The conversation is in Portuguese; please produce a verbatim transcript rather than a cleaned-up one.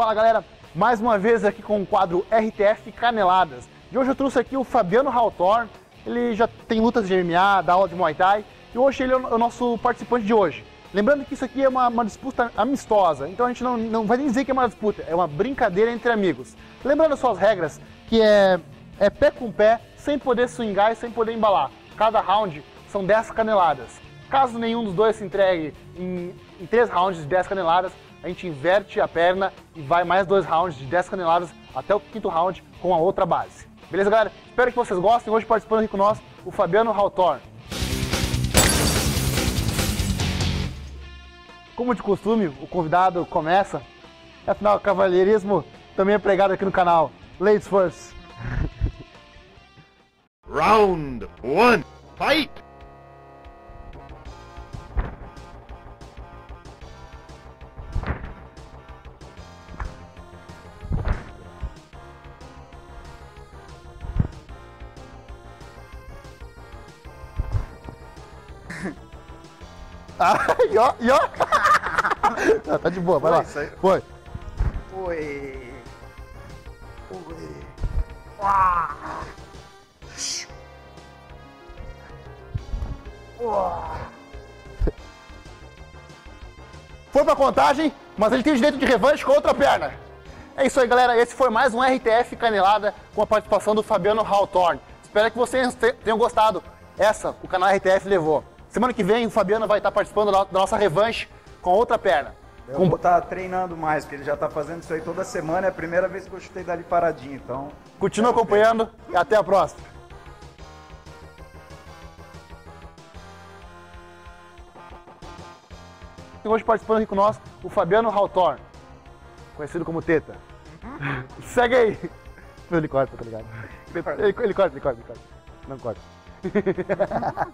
Fala galera, mais uma vez aqui com o quadro R T F Caneladas. E hoje eu trouxe aqui o Fabiano Hawthorne, ele já tem lutas de M M A, dá aula de Muay Thai, e hoje ele é o nosso participante de hoje. Lembrando que isso aqui é uma, uma disputa amistosa, então a gente não, não vai nem dizer que é uma disputa, é uma brincadeira entre amigos. Lembrando só as regras, que é, é pé com pé, sem poder swingar e sem poder embalar. Cada round são dez caneladas. Caso nenhum dos dois se entregue em, em três rounds de dez caneladas, a gente inverte a perna e vai mais dois rounds de dez caneladas até o quinto round com a outra base. Beleza, galera? Espero que vocês gostem. Hoje participando aqui com nós, o Fabiano Hawthorne. Como de costume, o convidado começa. Afinal, o cavalheirismo também é pregado aqui no canal. Ladies first. Round one, fight! Ai, ó, e ó. Não, tá de boa, vai lá. Foi. Oi. Oi. Uá. Uá. Foi pra contagem, mas ele tem o direito de revanche com a outra perna. É isso aí, galera. Esse foi mais um R T F Canelada com a participação do Fabiano Hawthorne. Espero que vocês tenham gostado. Essa, o canal R T F levou. Semana que vem o Fabiano vai estar participando da nossa revanche com a outra perna. Eu com... vou estar treinando mais, porque ele já está fazendo isso aí toda semana. É a primeira vez que eu chutei dali paradinho, então... Continua acompanhando e até a próxima. Hoje participando aqui com nós, o Fabiano Hawthorne, conhecido como Teta. Segue aí. Ele corta, tá ligado? Ele corta, ele corta, ele corta. Não corta.